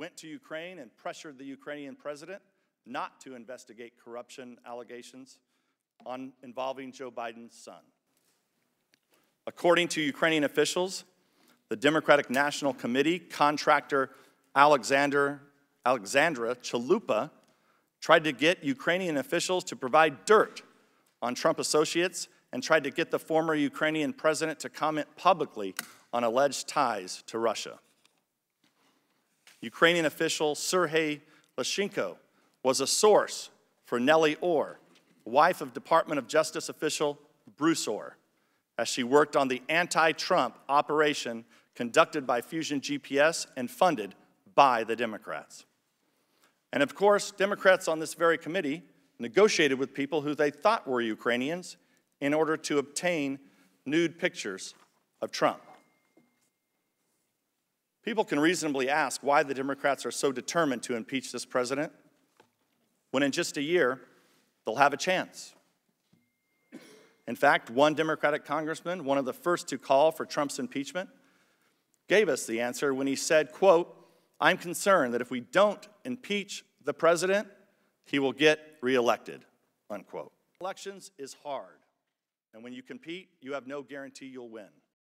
went to Ukraine and pressured the Ukrainian president not to investigate corruption allegations involving Joe Biden's son. According to Ukrainian officials, the Democratic National Committee contractor Alexandra Chalupa tried to get Ukrainian officials to provide dirt on Trump associates and tried to get the former Ukrainian president to comment publicly on alleged ties to Russia. Ukrainian official Serhiy Lutsenko was a source for Nellie Orr, wife of Department of Justice official Bruce Orr, as she worked on the anti-Trump operation conducted by Fusion GPS and funded by the Democrats. And of course, Democrats on this very committee negotiated with people who they thought were Ukrainians in order to obtain nude pictures of Trump. People can reasonably ask why the Democrats are so determined to impeach this president, when in just a year, they'll have a chance. In fact, one Democratic congressman, one of the first to call for Trump's impeachment, gave us the answer when he said, quote, "I'm concerned that if we don't impeach the president, he will get reelected," unquote. Elections is hard, and when you compete, you have no guarantee you'll win.